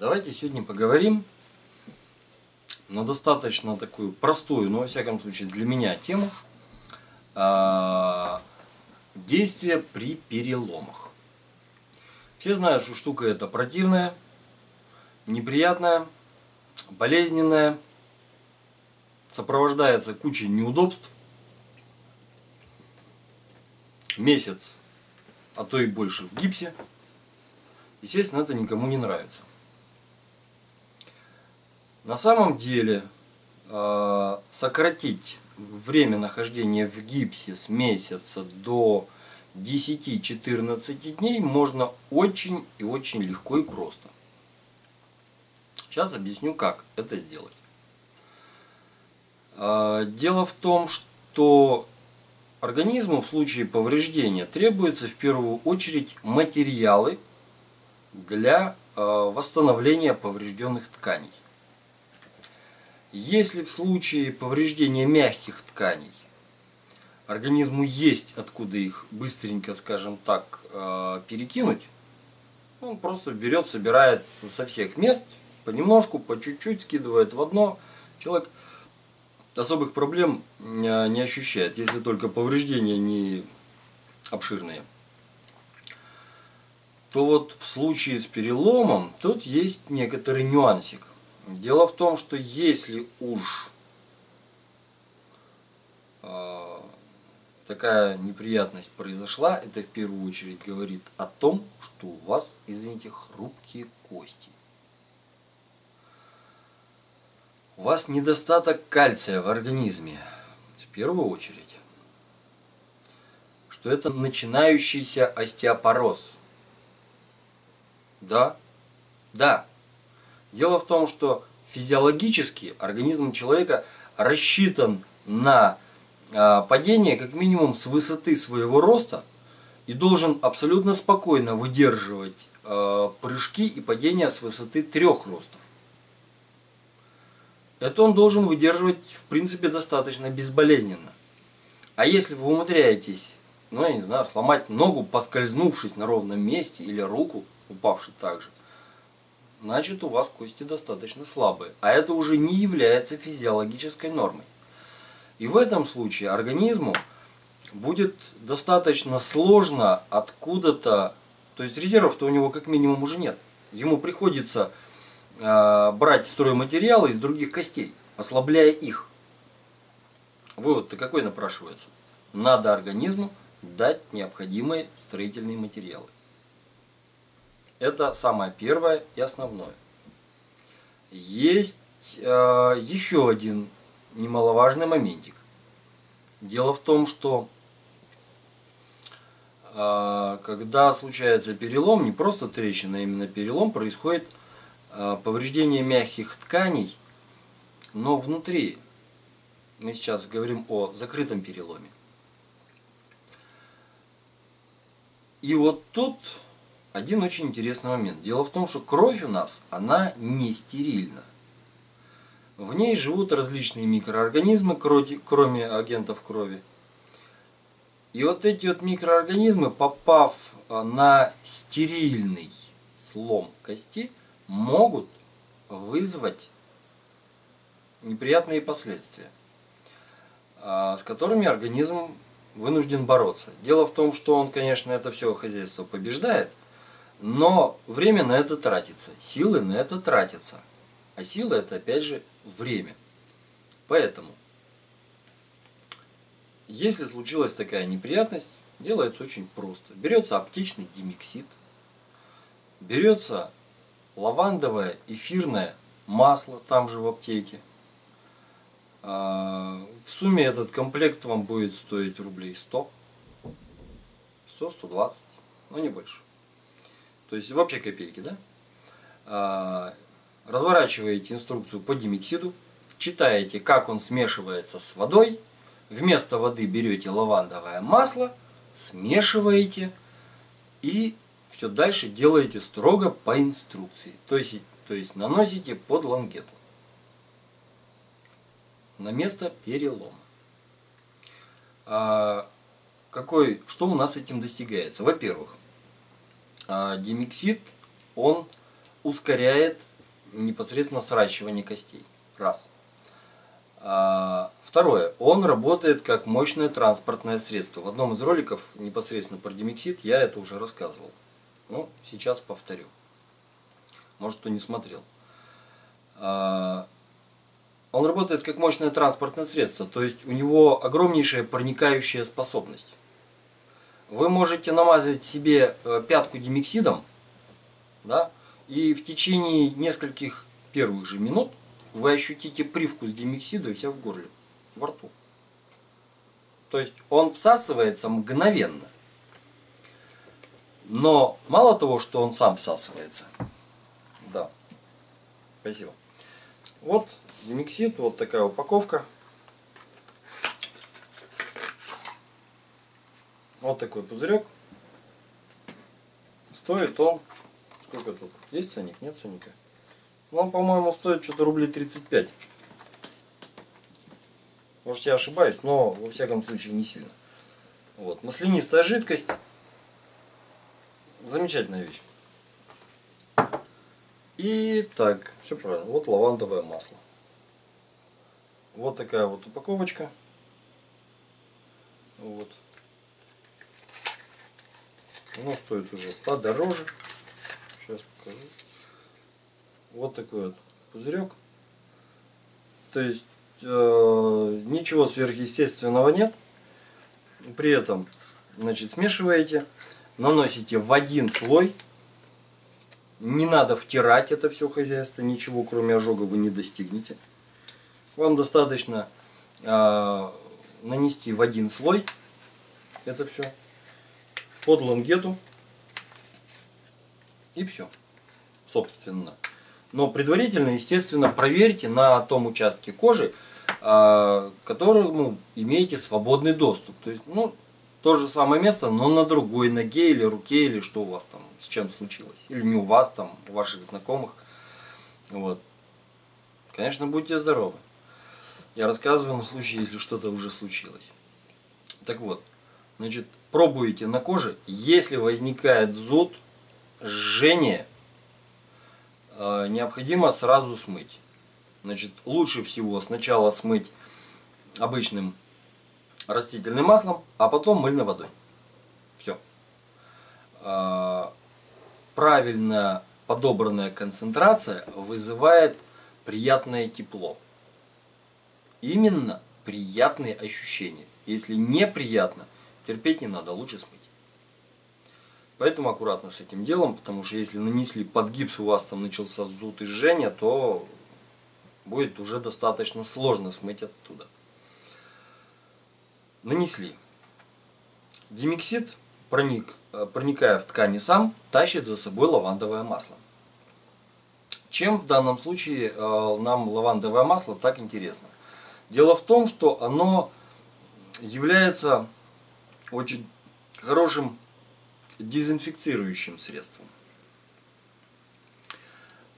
Давайте сегодня поговорим на достаточно такую простую, но во всяком случае для меня тему действия при переломах. Все знают, что штука это противная, неприятная, болезненная, сопровождается кучей неудобств, месяц, а то и больше в гипсе. Естественно, это никому не нравится. На самом деле, сократить время нахождения в гипсе с месяца до 10-14 дней можно очень и очень легко и просто. Сейчас объясню, как это сделать. Дело в том, что организму в случае повреждения требуются в первую очередь материалы для восстановления поврежденных тканей. Если в случае повреждения мягких тканей организму есть откуда их быстренько, скажем так, перекинуть, он просто берет, собирает со всех мест, понемножку, по чуть-чуть скидывает в одно. Человек особых проблем не ощущает, если только повреждения не обширные. То вот в случае с переломом тут есть некоторый нюансик. Дело в том, что если уж такая неприятность произошла, это в первую очередь говорит о том, что у вас, извините, хрупкие кости. У вас недостаток кальция в организме, в первую очередь. Что это начинающийся остеопороз. Да. Дело в том, что физиологически организм человека рассчитан на падение как минимум с высоты своего роста и должен абсолютно спокойно выдерживать прыжки и падения с высоты 3 ростов. Это он должен выдерживать, в принципе, достаточно безболезненно. А если вы умудряетесь, ну, я не знаю, сломать ногу, поскользнувшись на ровном месте, или руку, упавши также, значит, у вас кости достаточно слабые. А это уже не является физиологической нормой. И в этом случае организму будет достаточно сложно откуда-то... То есть резервов-то у него как минимум уже нет. Ему приходится брать стройматериалы из других костей, ослабляя их. Вывод-то какой напрашивается? Надо организму дать необходимые строительные материалы. Это самое первое и основное. Есть еще один немаловажный моментик. Дело в том, что когда случается перелом, не просто трещина, а именно перелом, происходит повреждение мягких тканей, но внутри. Мы сейчас говорим о закрытом переломе. И вот тут один очень интересный момент. Дело в том, что кровь у нас, она не стерильна. В ней живут различные микроорганизмы, кроме агентов крови. И вот эти вот микроорганизмы, попав на стерильный слом кости, могут вызвать неприятные последствия, с которыми организм вынужден бороться. Дело в том, что он, конечно, это все хозяйство побеждает, но время на это тратится, силы на это тратятся. А силы это, опять же, время. Поэтому, если случилась такая неприятность, делается очень просто. Берется аптечный димексид, берется лавандовое эфирное масло, там же в аптеке. В сумме этот комплект вам будет стоить рублей 100, 100-120, но не больше. То есть вообще копейки, да? Разворачиваете инструкцию по димексиду, читаете, как он смешивается с водой. Вместо воды берете лавандовое масло, смешиваете и все дальше делаете строго по инструкции. То есть, То есть наносите под лангету на место перелома. Что у нас этим достигается? Во-первых, димексид, он ускоряет непосредственно сращивание костей. Раз. Второе, он работает как мощное транспортное средство. В одном из роликов непосредственно про димексид я это уже рассказывал. Ну, сейчас повторю. Может, кто не смотрел. Он работает как мощное транспортное средство, то есть у него огромнейшая проникающая способность. Вы можете намазать себе пятку димексидом, да, и в течение нескольких первых же минут вы ощутите привкус димексида у себя в горле, во рту. То есть он всасывается мгновенно. Но мало того, что он сам всасывается. Да. Спасибо. Вот димексид, вот такая упаковка. Вот такой пузырек. Стоит он... Сколько тут? Есть ценник? Нет ценника. Он, по-моему, стоит что-то рублей 35. Может, я ошибаюсь, но во всяком случае не сильно. Вот. Маслянистая жидкость. Замечательная вещь. И так, все правильно. Вот лавандовое масло. Вот такая вот упаковочка. Вот. Оно стоит уже подороже. Сейчас покажу. Вот такой вот пузырек. То есть ничего сверхъестественного нет. При этом, значит, смешиваете, наносите в один слой. Не надо втирать это все хозяйство, ничего кроме ожога вы не достигнете. Вам достаточно нанести в один слой это все под лангету и все, собственно. Но предварительно, естественно, проверьте на том участке кожи, к которому имеете свободный доступ. То есть, ну, то же самое место, но на другой ноге или руке, или что у вас там, с чем случилось. Или не у вас там, у ваших знакомых. Вот. Конечно, будьте здоровы. Я рассказываю на случай, если что-то уже случилось. Так вот, значит, пробуйте на коже. Если возникает зуд, жжение, необходимо сразу смыть. Значит, лучше всего сначала смыть обычным растительным маслом, а потом мыльной водой. Все. Правильно подобранная концентрация вызывает приятное тепло. Именно приятные ощущения. Если неприятно, терпеть не надо, лучше смыть. Поэтому аккуратно с этим делом, потому что если нанесли под гипс, у вас там начался зуд и жжение, то будет уже достаточно сложно смыть оттуда. Нанесли. Димексид, проникая в ткани сам, тащит за собой лавандовое масло. Чем в данном случае нам лавандовое масло так интересно? Дело в том, что оно является очень хорошим дезинфицирующим средством.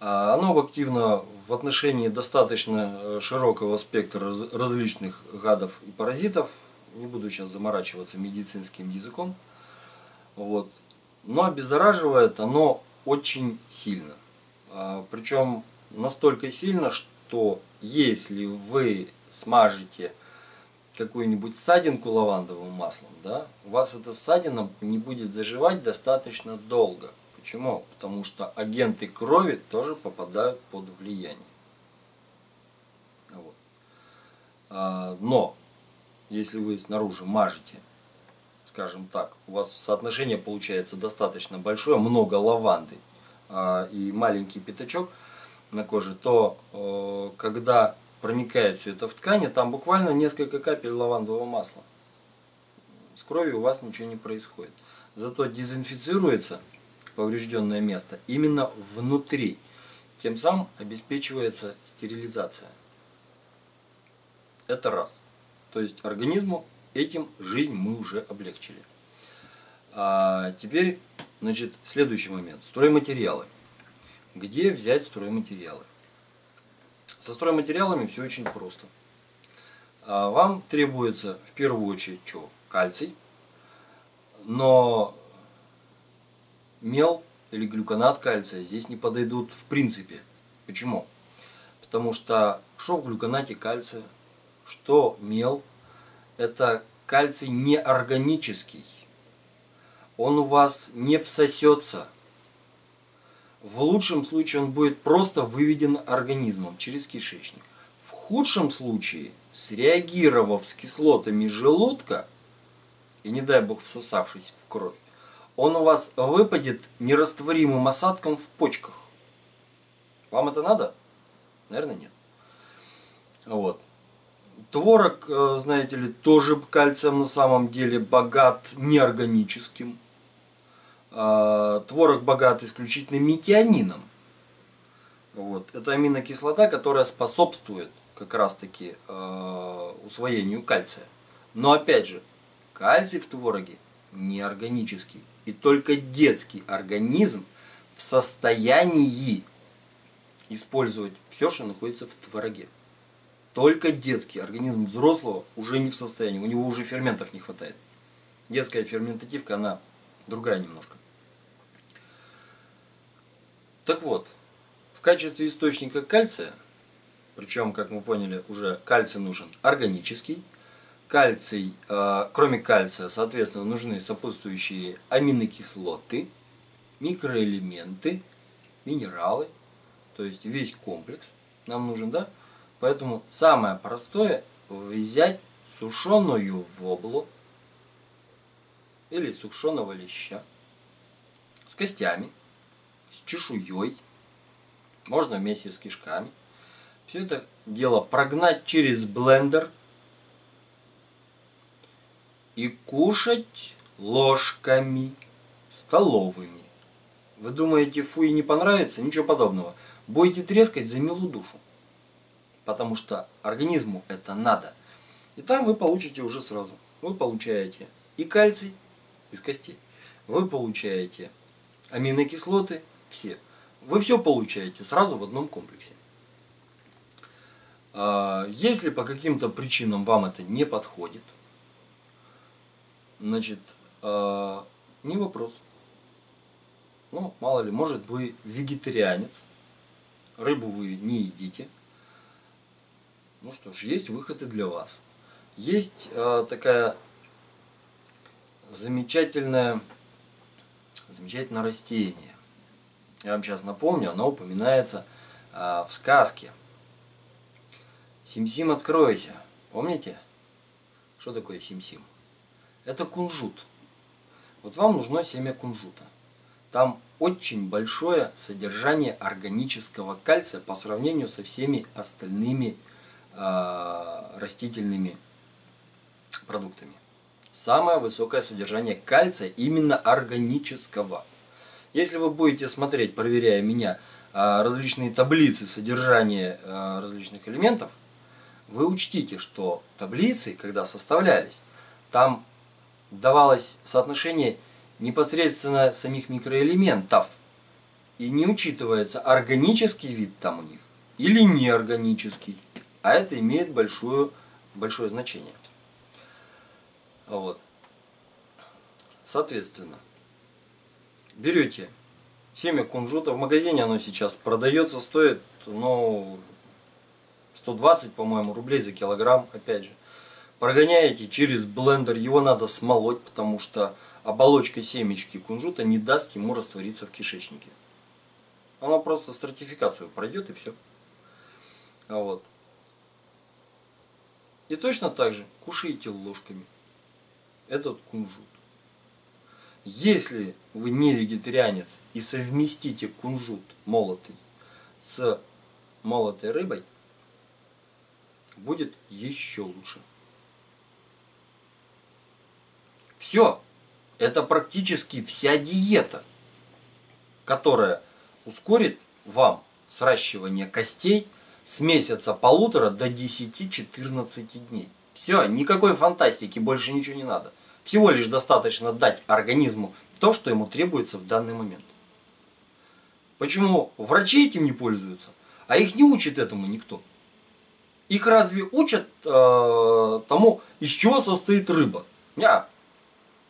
Оно активно в отношении достаточно широкого спектра различных гадов и паразитов. Не буду сейчас заморачиваться медицинским языком. Вот. Но обеззараживает оно очень сильно. Причем настолько сильно, что если вы смажете какую-нибудь ссадинку лавандовым маслом, да, у вас эта ссадина не будет заживать достаточно долго. Почему? Потому что агенты крови тоже попадают под влияние. Вот. Но если вы снаружи мажете, скажем так, у вас соотношение получается достаточно большое, много лаванды и маленький пятачок на коже, то когда проникает все это в ткани, там буквально несколько капель лавандового масла. С кровью у вас ничего не происходит. Зато дезинфицируется поврежденное место именно внутри. Тем самым обеспечивается стерилизация. Это раз. То есть организму этим жизнь мы уже облегчили. А теперь, значит, следующий момент. Стройматериалы. Где взять стройматериалы? Со стройматериалами все очень просто. Вам требуется в первую очередь кальций, но мел или глюконат кальция здесь не подойдут в принципе. Почему? Потому что что в глюконате кальция, что мел, это кальций неорганический. Он у вас не всосется. В лучшем случае он будет просто выведен организмом через кишечник. В худшем случае, среагировав с кислотами желудка, и не дай бог всосавшись в кровь, он у вас выпадет нерастворимым осадком в почках. Вам это надо? Наверное, нет. Вот. Творог, знаете ли, тоже кальцием на самом деле богат неорганическим. Творог богат исключительно метионином. Вот. Это аминокислота, которая способствует как раз-таки усвоению кальция. Но опять же, кальций в твороге неорганический. И только детский организм в состоянии использовать все, что находится в твороге. Только детский организм взрослого уже не в состоянии. У него уже ферментов не хватает. Детская ферментативка, она другая немножко. Так вот, в качестве источника кальция, причем, как мы поняли, уже кальций нужен органический. Кальций, кроме кальция, соответственно, нужны сопутствующие аминокислоты, микроэлементы, минералы. То есть весь комплекс нам нужен, да? Поэтому самое простое взять сушеную воблу или сушеного леща с костями, с чешуей, можно вместе с кишками. Все это дело прогнать через блендер и кушать ложками столовыми. Вы думаете, фу, и не понравится? Ничего подобного. Будете трескать за милую душу. Потому что организму это надо. И там вы получите уже сразу. Вы получаете и кальций из костей. Вы получаете аминокислоты все. Вы все получаете сразу в одном комплексе. Если по каким-то причинам вам это не подходит, значит, не вопрос. Ну, мало ли, может, вы вегетарианец, рыбу вы не едите. Ну что ж, есть выход и для вас. Есть такая замечательное растение. Я вам сейчас напомню, оно упоминается в сказке. Сим-сим, откройся. Помните, что такое сим-сим? Это кунжут. Вот вам нужно семя кунжута. Там очень большое содержание органического кальция по сравнению со всеми остальными растительными продуктами. Самое высокое содержание кальция именно органического. Если вы будете смотреть, проверяя меня, различные таблицы содержания различных элементов, вы учтите, что таблицы, когда составлялись, там давалось соотношение непосредственно самих микроэлементов. И не учитывается, органический вид там у них или неорганический. А это имеет большое значение. Вот. Соответственно, берете семя кунжута. В магазине оно сейчас продается, стоит, ну, 120, по-моему, рублей за килограмм, опять же. Прогоняете через блендер, его надо смолоть, потому что оболочка семечки кунжута не даст ему раствориться в кишечнике. Оно просто стратификацию пройдет и все. Вот. И точно так же кушаете ложками этот кунжут. Если вы не вегетарианец и совместите кунжут молотый с молотой рыбой, будет еще лучше. Все. Это практически вся диета, которая ускорит вам сращивание костей с месяца полутора до 10-14 дней. Все, никакой фантастики, больше ничего не надо. Всего лишь достаточно дать организму то, что ему требуется в данный момент. Почему врачи этим не пользуются? А их не учит этому никто. Их разве учат тому, из чего состоит рыба? Нет.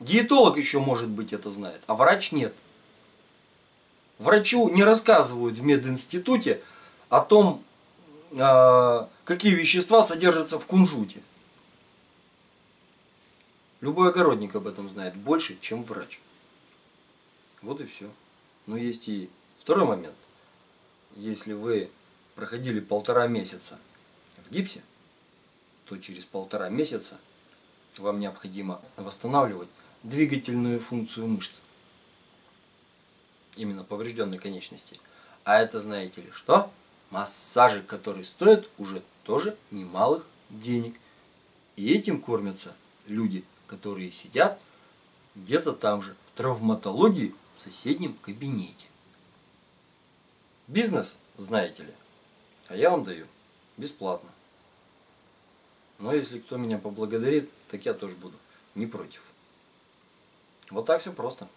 Диетолог еще, может быть, это знает, а врач нет. Врачу не рассказывают в мединституте о том, какие вещества содержатся в кунжуте. Любой огородник об этом знает больше, чем врач. Вот и все. Но есть и второй момент. Если вы проходили 1,5 месяца в гипсе, то через 1,5 месяца вам необходимо восстанавливать двигательную функцию мышц. Именно поврежденной конечности. А это, знаете ли, что? Массажи, которые стоят уже тоже немалых денег. И этим кормятся люди, которые сидят где-то там же, в травматологии, в соседнем кабинете. Бизнес, знаете ли, а я вам даю бесплатно. Но если кто меня поблагодарит, так я тоже буду не против. Вот так все просто.